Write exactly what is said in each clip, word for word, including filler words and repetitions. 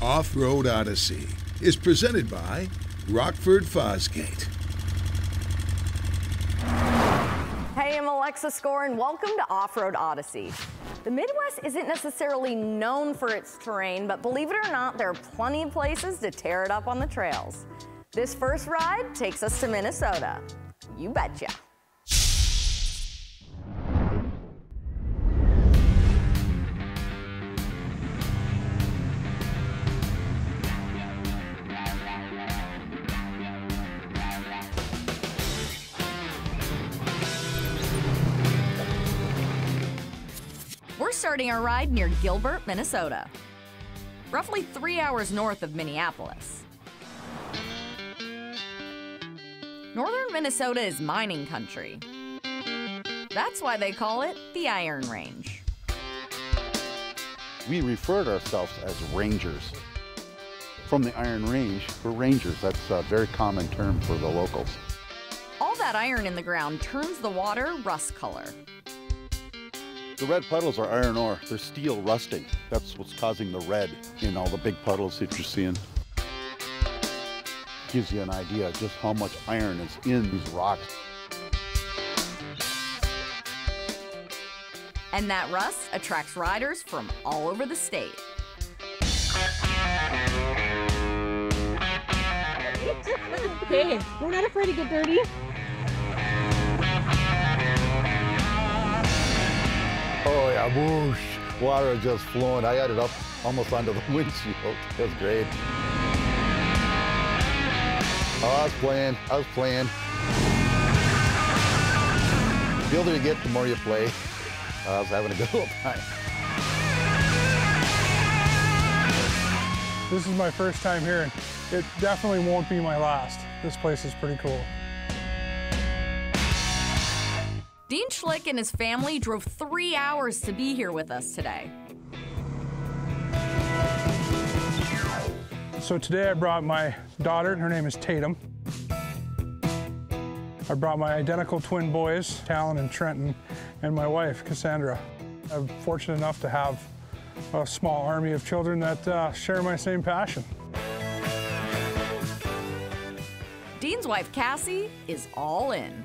Offroad Odyssey is presented by Rockford Fosgate. Hey, I'm Alexa Score and welcome to Offroad Odyssey. The Midwest isn't necessarily known for its terrain, but believe it or not, there are plenty of places to tear it up on the trails. This first ride takes us to Minnesota. You betcha. Starting our ride near Gilbert, Minnesota, roughly three hours north of Minneapolis. Northern Minnesota is mining country. That's why they call it the Iron Range. We refer to ourselves as rangers. From the Iron Range, we're rangers. That's a very common term for the locals. All that iron in the ground turns the water rust color. The red puddles are iron ore. They're steel rusting. That's what's causing the red in all the big puddles that you're seeing. Gives you an idea of just how much iron is in these rocks. And that rust attracts riders from all over the state. Hey, we're not afraid to get dirty. Oh yeah, whoosh, water just flowing. I had it up almost onto the windshield. That's great. Oh, I was playing, I was playing. The older you get, the more you play. I was having a good old time. This is my first time here, and it definitely won't be my last. This place is pretty cool. Dean Schlick and his family drove three hours to be here with us today. So today I brought my daughter, her name is Tatum. I brought my identical twin boys, Talon and Trenton, and my wife, Cassandra. I'm fortunate enough to have a small army of children that uh, share my same passion. Dean's wife, Cassie, is all in.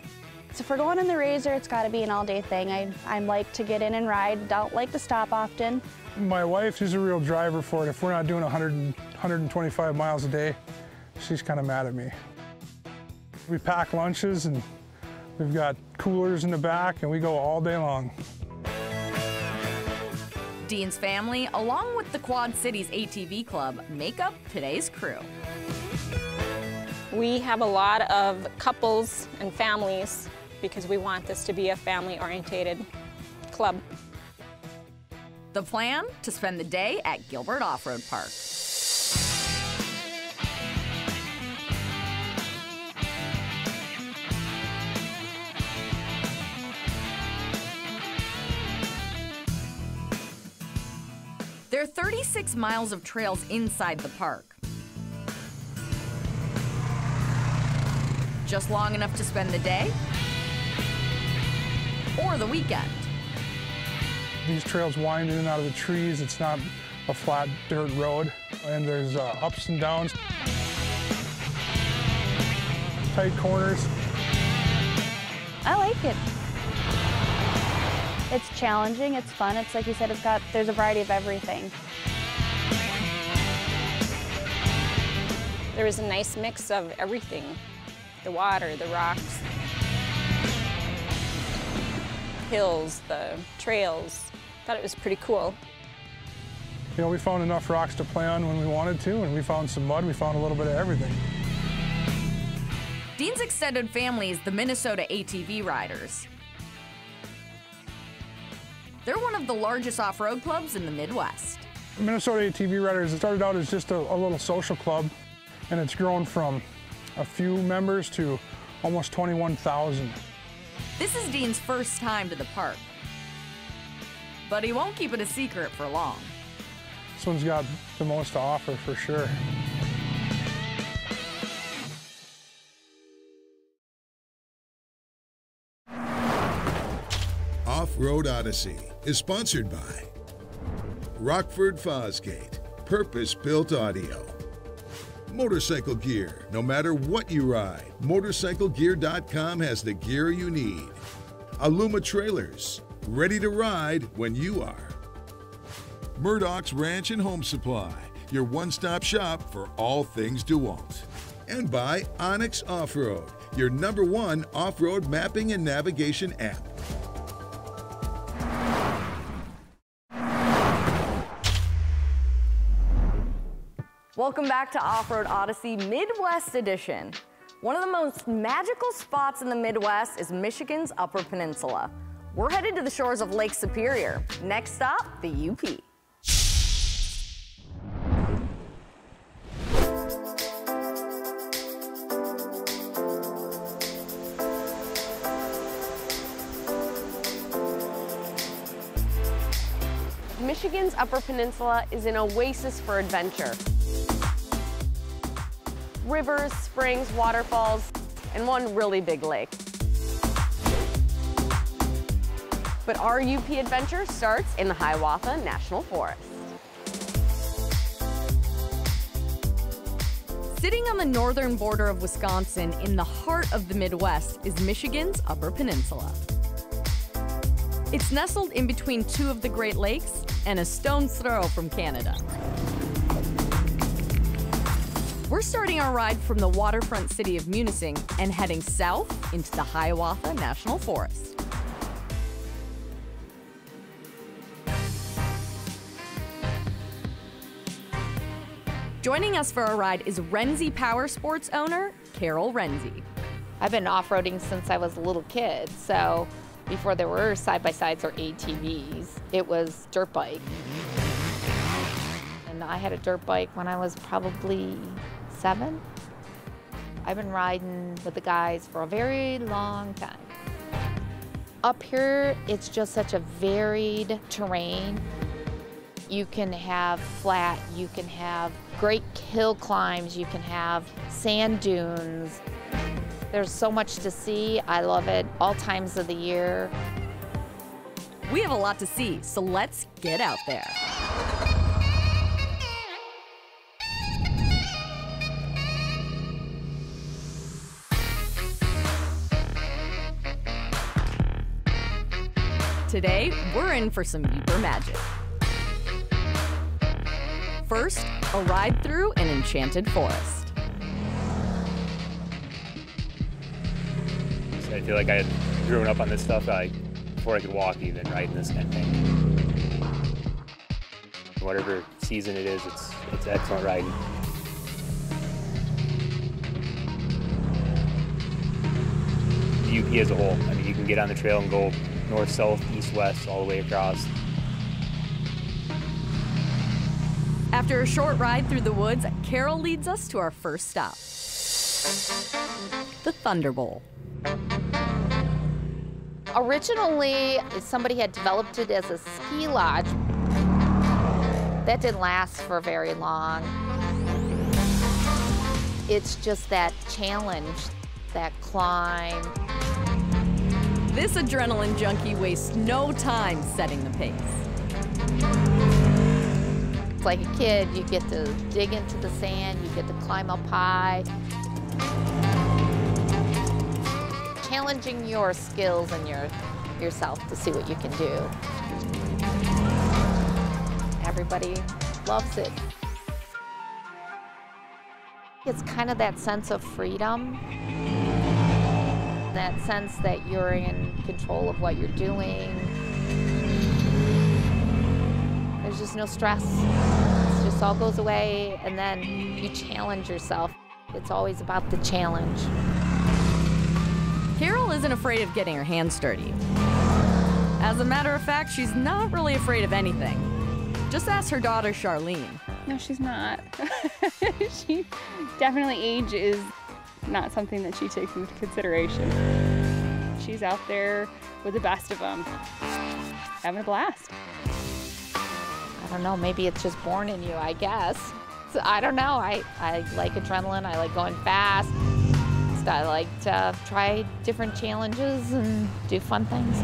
So if we're going in the Razor, it's gotta be an all day thing. I, I like to get in and ride, don't like to stop often. My wife, she's a real driver for it. If we're not doing one hundred, one twenty-five miles a day, she's kinda mad at me. We pack lunches and we've got coolers in the back and we go all day long. Dean's family, along with the Quad Cities A T V Club, make up today's crew. We have a lot of couples and families because we want this to be a family-oriented club. The plan? To spend the day at Gilbert Off-Road Park. There are thirty-six miles of trails inside the park. Just long enough to spend the day or the weekend. These trails wind in and out of the trees. It's not a flat dirt road, and there's uh, ups and downs, tight corners. I like it. It's challenging, it's fun. It's like you said, it's got, there's a variety of everything. There is a nice mix of everything. The water, the rocks, hills, the trails. Thought it was pretty cool. You know, we found enough rocks to play on when we wanted to, and we found some mud, we found a little bit of everything. Dean's extended family is the Minnesota A T V Riders. They're one of the largest off-road clubs in the Midwest. Minnesota A T V Riders started out as just a, a little social club, and it's grown from a few members to almost twenty-one thousand. This is Dean's first time to the park, but he won't keep it a secret for long. This one's got the most to offer for sure. Offroad Odyssey is sponsored by Rockford Fosgate, purpose-built audio. Motorcycle Gear, no matter what you ride, motorcycle gear dot com has the gear you need. Aluma Trailers, ready to ride when you are. Murdoch's Ranch and Home Supply, your one-stop shop for all things DeWalt. And by Onyx Off-Road, your number one off-road mapping and navigation app. Welcome back to Offroad Odyssey Midwest Edition. One of the most magical spots in the Midwest is Michigan's Upper Peninsula. We're headed to the shores of Lake Superior. Next stop, the U P. Michigan's Upper Peninsula is an oasis for adventure. Rivers, springs, waterfalls, and one really big lake. But our U P adventure starts in the Hiawatha National Forest. Sitting on the northern border of Wisconsin in the heart of the Midwest is Michigan's Upper Peninsula. It's nestled in between two of the Great Lakes and a stone's throw from Canada. We're starting our ride from the waterfront city of Munising and heading south into the Hiawatha National Forest. Joining us for our ride is Renzi Power Sports owner, Carol Renzi. I've been off-roading since I was a little kid, so before there were side-by-sides or A T Vs, it was dirt bike. And I had a dirt bike when I was probably seven. I've been riding with the guys for a very long time. Up here, it's just such a varied terrain. You can have flat, you can have great hill climbs, you can have sand dunes. There's so much to see. I love it all times of the year. We have a lot to see, so let's get out there. Today, we're in for some Uper magic. First, a ride through an enchanted forest. I feel like I had grown up on this stuff like before I could walk even, riding this kind of thing. Whatever season it is, it's, it's excellent riding. The U P as a whole, I mean, you can get on the trail and go north, south, east, west, all the way across. After a short ride through the woods, Carol leads us to our first stop, the Thunder Bowl. Originally, somebody had developed it as a ski lodge. That didn't last for very long. It's just that challenge, that climb. This adrenaline junkie wastes no time setting the pace. It's like a kid, you get to dig into the sand, you get to climb up high. Challenging your skills and your yourself to see what you can do. Everybody loves it. It's kind of that sense of freedom. That sense that you're in control of what you're doing. There's just no stress. It just all goes away, and then you challenge yourself. It's always about the challenge. Carol isn't afraid of getting her hands dirty. As a matter of fact, she's not really afraid of anything. Just ask her daughter, Charlene. No, she's not. She definitely age is not something that she takes into consideration. she's out there with the best of them, having a blast. I don't know, maybe it's just born in you, I guess. So, I don't know, I, I like adrenaline, I like going fast. So I like to try different challenges and do fun things.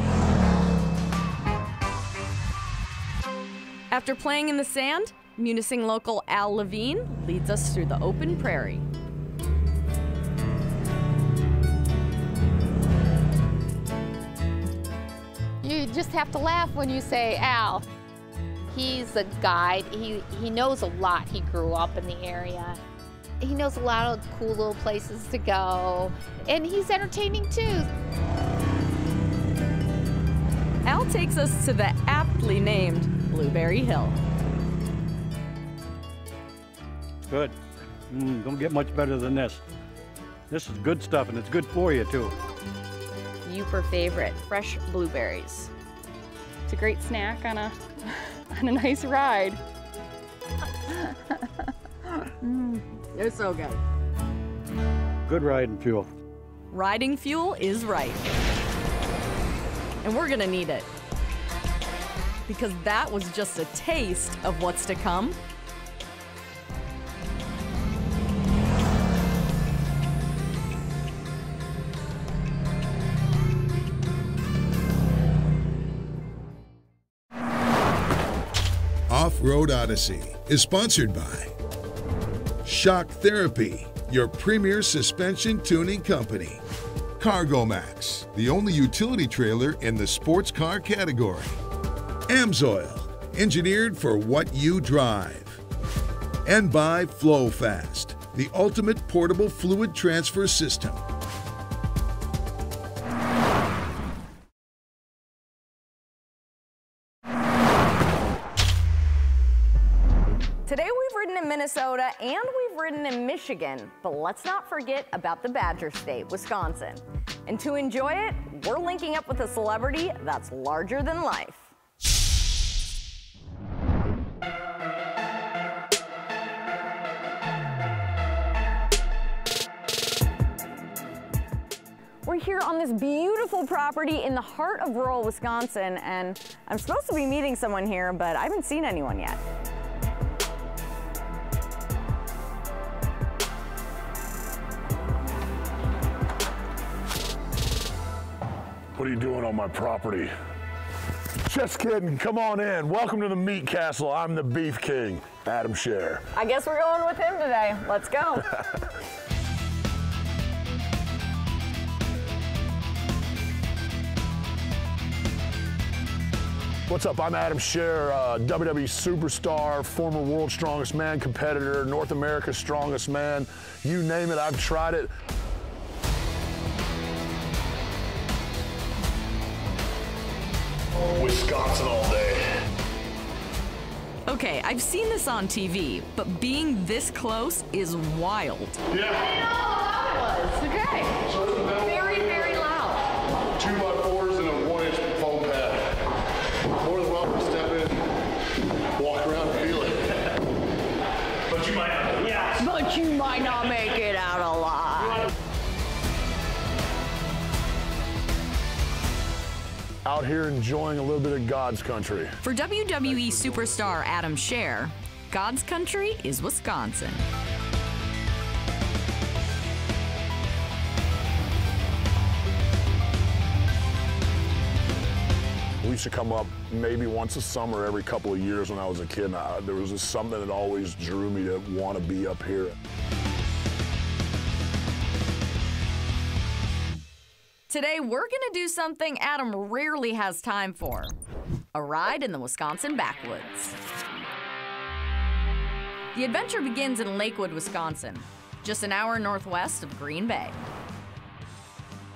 After playing in the sand, Munising local Al Levine leads us through the open prairie. You just have to laugh when you say Al. He's a guide. He, he knows a lot. He grew up in the area. He knows a lot of cool little places to go. And he's entertaining too. Al takes us to the aptly named Blueberry Hill. Good. Mm, don't get much better than this. This is good stuff, and it's good for you too. Super favorite, fresh blueberries. It's a great snack on a on a nice ride. mm, they're so good. Good riding fuel. Riding fuel is right, and we're gonna need it, because that was just a taste of what's to come. Offroad Odyssey is sponsored by Shock Therapy, your premier suspension tuning company. Cargo Max, the only utility trailer in the sports car category. AMSOIL, engineered for what you drive. And by FlowFast, the ultimate portable fluid transfer system. Today we've ridden in Minnesota and we've ridden in Michigan, but let's not forget about the Badger State, Wisconsin. And to enjoy it, we're linking up with a celebrity that's larger than life. We're here on this beautiful property in the heart of rural Wisconsin, and I'm supposed to be meeting someone here, but I haven't seen anyone yet. What are you doing on my property? Just kidding, come on in. Welcome to the Meat Castle. I'm the Beef King, Adam Scherr. I guess we're going with him today. Let's go. What's up? I'm Adam Scherr, uh, W W E superstar, former World Strongest Man competitor, North America's Strongest Man. You name it, I've tried it. Wisconsin all day. Okay, I've seen this on T V, but being this close is wild. Yeah. I didn't know how loud it was. Okay. So very, very loud. Two by fours and a one inch foam pad. Walk around and feel it. But you might not. Yeah. But you might not make it out alive. Out here enjoying a little bit of God's country. For W W E superstar Adam Scherr, God's country is Wisconsin. We used to come up maybe once a summer every couple of years when I was a kid. I, there was just something that always drew me to want to be up here. Today we're gonna do something Adam rarely has time for. A ride in the Wisconsin backwoods. The adventure begins in Lakewood, Wisconsin, just an hour northwest of Green Bay.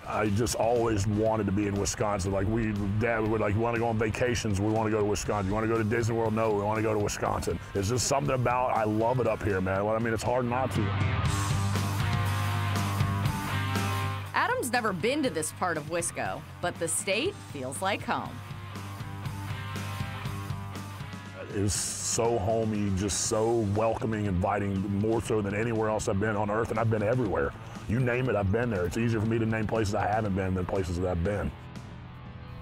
I just always wanted to be in Wisconsin. Like we, Dad would like, you want to go on vacations? We want to go to Wisconsin. You want to go to Disney World? No, we want to go to Wisconsin. It's just something about, I love it up here, man. I mean, it's hard not to. Adam's never been to this part of Wisco, but the state feels like home. It was so homey, just so welcoming, inviting, more so than anywhere else I've been on earth, and I've been everywhere. You name it, I've been there. It's easier for me to name places I haven't been than places that I've been.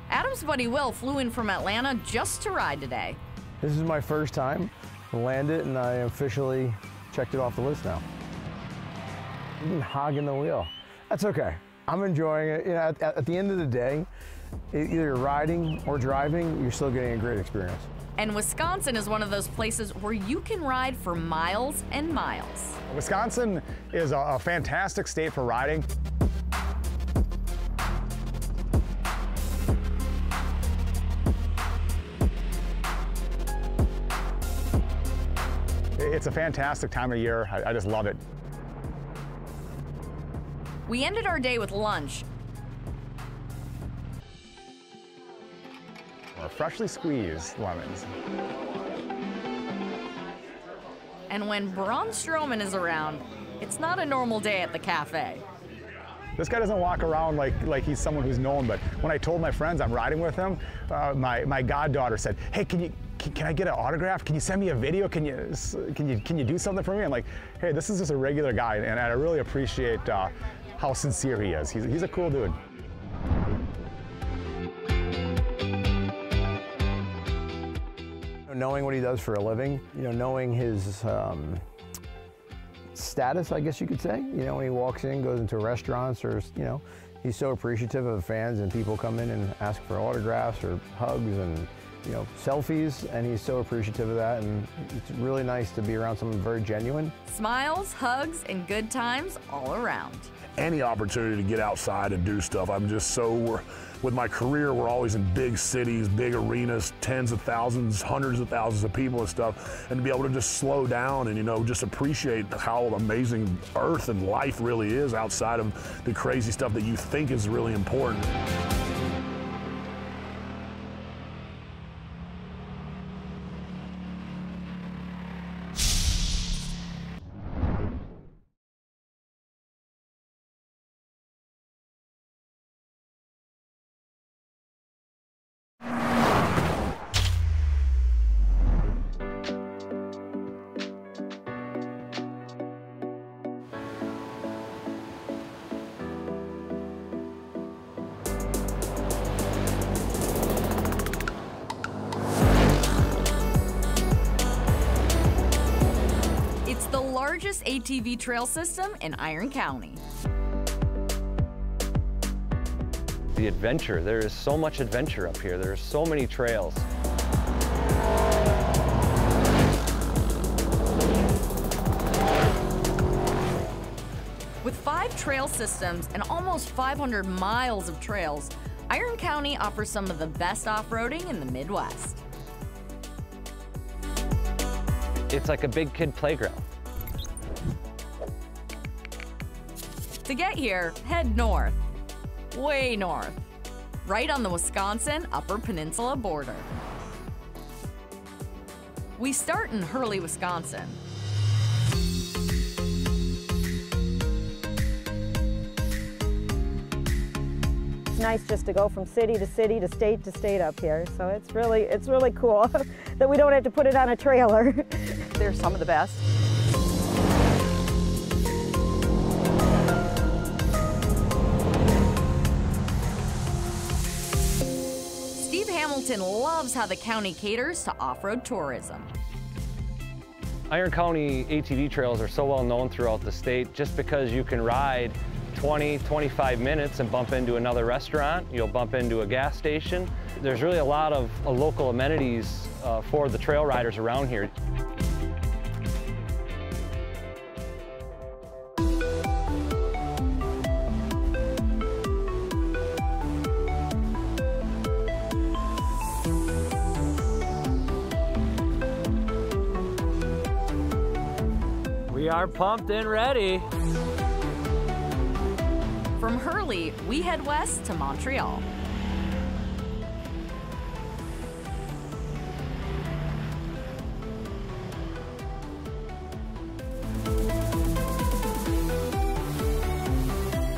Adam's buddy Will flew in from Atlanta just to ride today. This is my first time. I landed and I officially checked it off the list now. I've been hogging the wheel. That's okay. I'm enjoying it. You know, at, at the end of the day, either you're riding or driving, you're still getting a great experience. And Wisconsin is one of those places where you can ride for miles and miles. Wisconsin is a, a fantastic state for riding. It's a fantastic time of year. I, I just love it. We ended our day with lunch. Or freshly squeezed lemons. And when Braun Strowman is around, it's not a normal day at the cafe. This guy doesn't walk around like, like he's someone who's known, but when I told my friends I'm riding with him, uh, my, my goddaughter said, hey, can you, can I get an autograph? Can you send me a video? Can you, can you, can you do something for me? I'm like, hey, this is just a regular guy, and I really appreciate uh, how sincere he is. He's, he's a cool dude. Knowing what he does for a living, you know, knowing his um, status, I guess you could say. You know, when he walks in, goes into restaurants, or, you know, he's so appreciative of fans, and people come in and ask for autographs or hugs and, you know, selfies, and he's so appreciative of that, and it's really nice to be around someone very genuine. Smiles, hugs, and good times all around. Any opportunity to get outside and do stuff. I'm just so, with my career, we're always in big cities, big arenas, tens of thousands, hundreds of thousands of people and stuff, and to be able to just slow down and, you know, just appreciate how amazing Earth and life really is outside of the crazy stuff that you think is really important. Largest A T V trail system in Iron County. The adventure, there is so much adventure up here. There are so many trails. With five trail systems and almost five hundred miles of trails, Iron County offers some of the best off-roading in the Midwest. It's like a big kid playground. To get here, head north, way north, right on the Wisconsin Upper Peninsula border. We start in Hurley, Wisconsin. It's nice just to go from city to city to state to state up here, so it's really, it's really cool that we don't have to put it on a trailer. They're some of the best. Hamilton loves how the county caters to off-road tourism. Iron County A T V trails are so well known throughout the state just because you can ride twenty, twenty-five minutes and bump into another restaurant, you'll bump into a gas station. There's really a lot of uh, local amenities uh, for the trail riders around here. Are pumped and ready. From Hurley, we head west to Montreal.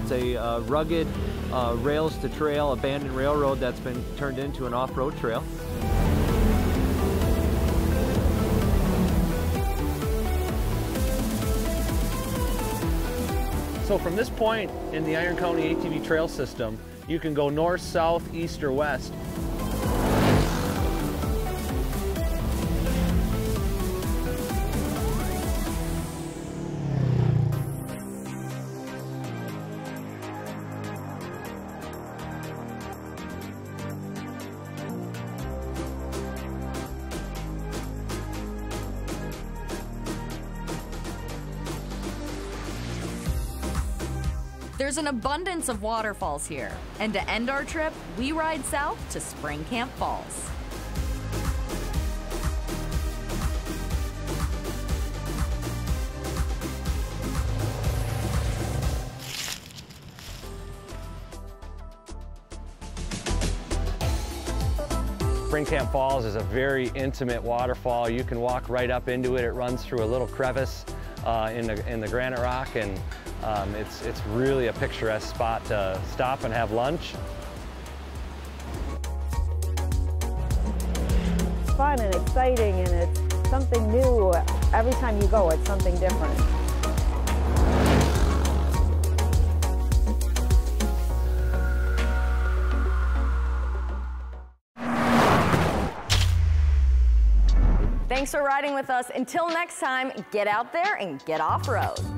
It's a uh, rugged uh, rails to trail, abandoned railroad that's been turned into an off-road trail. So So from this point in the Iron County A T V trail system, you can go north, south, east, or west. There's an abundance of waterfalls here, and to end our trip, we ride south to Spring Camp Falls. Spring Camp Falls is a very intimate waterfall. You can walk right up into it. It runs through a little crevice uh, in the, in the granite rock, and Um, it's, it's really a picturesque spot to stop and have lunch. It's fun and exciting, and it's something new. Every time you go, it's something different. Thanks for riding with us. Until next time, get out there and get off-road.